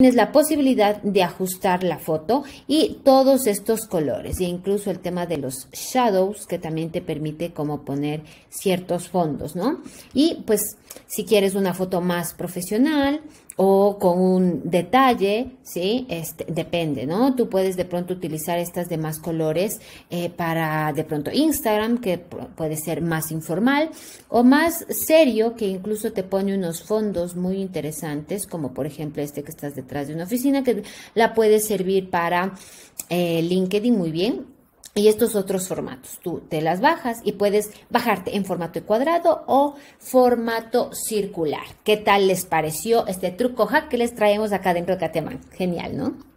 Tienes la posibilidad de ajustar la foto y todos estos colores e incluso el tema de los shadows, que también te permite como poner ciertos fondos, ¿no? Y pues si quieres una foto más profesional o con un detalle, ¿sí? Depende, ¿no? Tú puedes de pronto utilizar estas de más colores para de pronto Instagram, que puede ser más informal o más serio, que incluso te pone unos fondos muy interesantes, como por ejemplo este que estás detrás de una oficina, que la puede servir para LinkedIn muy bien. Y estos otros formatos, tú te las bajas y puedes bajarte en formato de cuadrado o formato circular. ¿Qué tal les pareció este truco hack que les traemos acá dentro de Katya Amán? Genial, ¿no?